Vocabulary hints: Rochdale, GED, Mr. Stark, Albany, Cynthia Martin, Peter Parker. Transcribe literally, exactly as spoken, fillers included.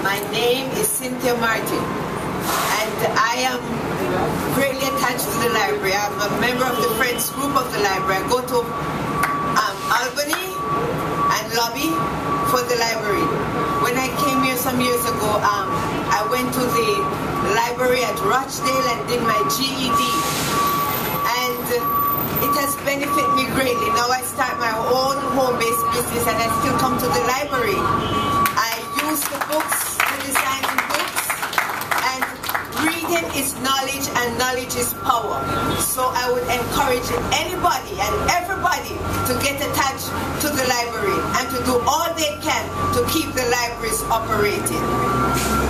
My name is Cynthia Martin, and I am greatly attached to the library. I'm a member of the Friends group of the library. I go to um, Albany and lobby for the library. When I came here some years ago, um, I went to the library at Rochdale and did my G E D, and it has benefited me greatly. Now I start my own home-based business, and I still come to the library. I use the books, the design in books, and reading is knowledge, and knowledge is power. So I would encourage anybody and everybody to get attached to the library and to do all they can to keep the libraries operating.